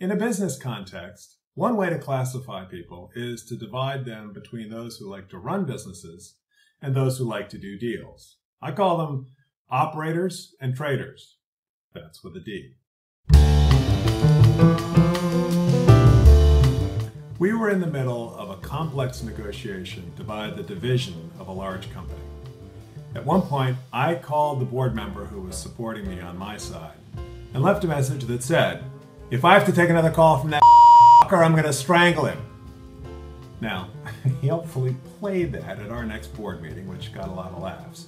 In a business context, one way to classify people is to divide them between those who like to run businesses and those who like to do deals. I call them operators and traders. That's with a D. We were in the middle of a complex negotiation to buy the division of a large company. At one point, I called the board member who was supporting me on my side and left a message that said, "If I have to take another call from that fucker, I'm gonna strangle him." Now, he helpfully played that at our next board meeting, which got a lot of laughs.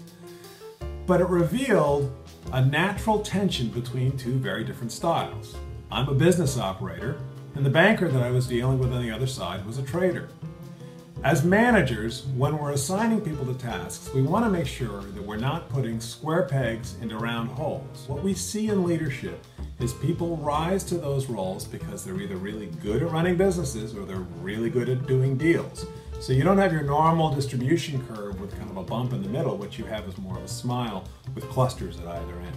But it revealed a natural tension between two very different styles. I'm a business operator, and the banker that I was dealing with on the other side was a trader. As managers, when we're assigning people to tasks, we want to make sure that we're not putting square pegs into round holes. What we see in leadership is people rise to those roles because they're either really good at running businesses or they're really good at doing deals. So you don't have your normal distribution curve with kind of a bump in the middle. What you have is more of a smile with clusters at either end.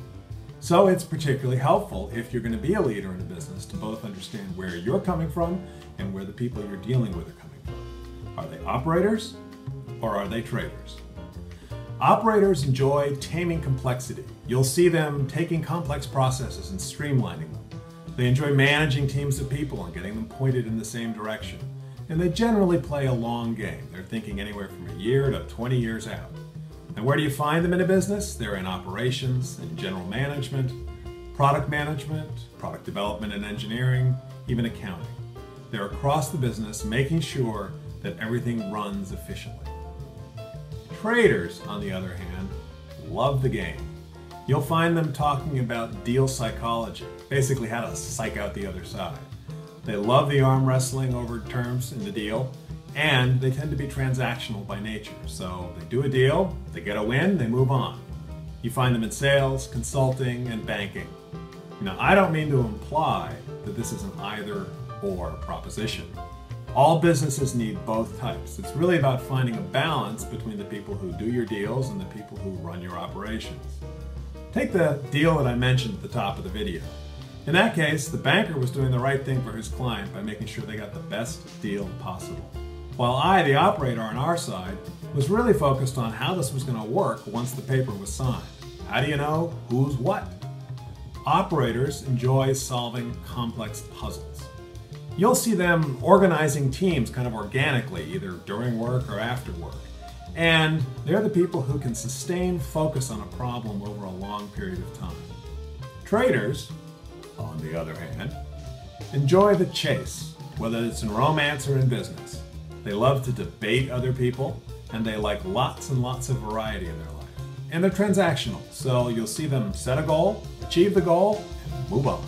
So it's particularly helpful if you're going to be a leader in a business to both understand where you're coming from and where the people you're dealing with are coming from. Are they operators or are they traders? Operators enjoy taming complexity. You'll see them taking complex processes and streamlining them. They enjoy managing teams of people and getting them pointed in the same direction. And they generally play a long game. They're thinking anywhere from a year to 20 years out. And where do you find them in a business? They're in operations, in general management, product development and engineering, even accounting. They're across the business making sure that everything runs efficiently. Traders, on the other hand, love the game. You'll find them talking about deal psychology, basically how to psych out the other side. They love the arm wrestling over terms in the deal, and they tend to be transactional by nature. So they do a deal, they get a win, they move on. You find them in sales, consulting, and banking. Now, I don't mean to imply that this is an either-or proposition. All businesses need both types. It's really about finding a balance between the people who do your deals and the people who run your operations. Take the deal that I mentioned at the top of the video. In that case, the banker was doing the right thing for his client by making sure they got the best deal possible. While I, the operator on our side, was really focused on how this was going to work once the paper was signed. How do you know who's what? Operators enjoy solving complex puzzles. You'll see them organizing teams kind of organically, either during work or after work. And they're the people who can sustain focus on a problem over a long period of time. Traders, on the other hand, enjoy the chase, whether it's in romance or in business. They love to debate other people, and they like lots and lots of variety in their life. And they're transactional, so you'll see them set a goal, achieve the goal, and move on.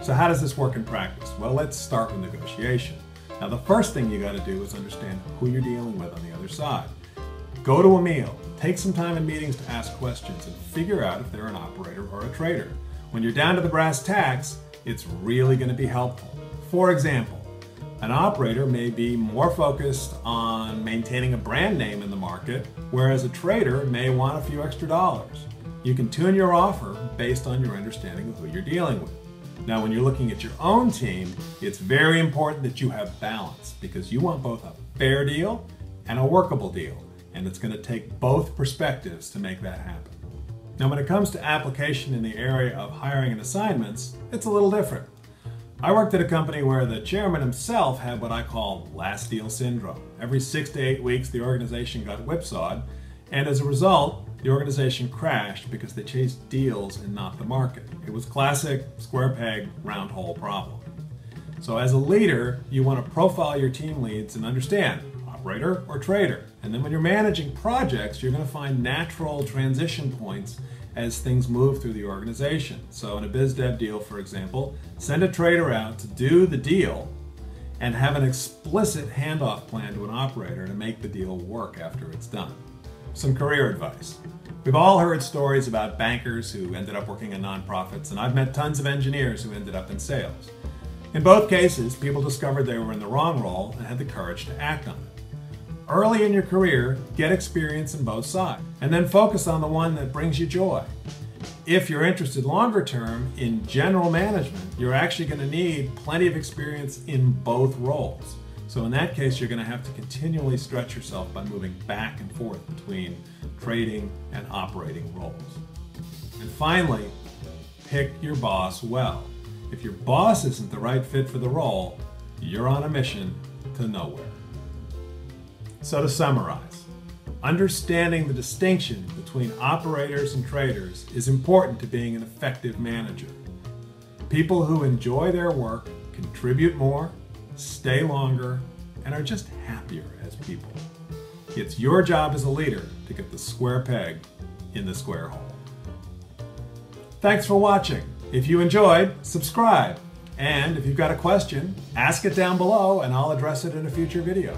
So how does this work in practice? Well, let's start with negotiation. Now, the first thing you got to do is understand who you're dealing with on the other side. Go to a meal, take some time in meetings to ask questions, and figure out if they're an operator or a trader. When you're down to the brass tacks, it's really going to be helpful. For example, an operator may be more focused on maintaining a brand name in the market, whereas a trader may want a few extra dollars. You can tune your offer based on your understanding of who you're dealing with. Now, when you're looking at your own team, it's very important that you have balance because you want both a fair deal and a workable deal, and it's going to take both perspectives to make that happen. Now, when it comes to application in the area of hiring and assignments, it's a little different. I worked at a company where the chairman himself had what I call last deal syndrome. Every 6 to 8 weeks, the organization got whipsawed, and as a result, the organization crashed because they chased deals and not the market. It was classic square peg, round hole problem. So as a leader, you want to profile your team leads and understand operator or trader. And then when you're managing projects, you're going to find natural transition points as things move through the organization. So in a biz dev deal, for example, send a trader out to do the deal and have an explicit handoff plan to an operator to make the deal work after it's done. Some career advice. We've all heard stories about bankers who ended up working in nonprofits, and I've met tons of engineers who ended up in sales. In both cases, people discovered they were in the wrong role and had the courage to act on it. Early in your career, get experience in both sides, and then focus on the one that brings you joy. if you're interested longer term in general management, you're actually going to need plenty of experience in both roles. So in that case, you're going to have to continually stretch yourself by moving back and forth between trading and operating roles. And finally, pick your boss well. If your boss isn't the right fit for the role, you're on a mission to nowhere. So to summarize, understanding the distinction between operators and traders is important to being an effective manager. People who enjoy their work contribute more, stay longer, and are just happier as people. It's your job as a leader to get the square peg in the square hole. Thanks for watching. If you enjoyed, subscribe. And if you've got a question, ask it down below and I'll address it in a future video.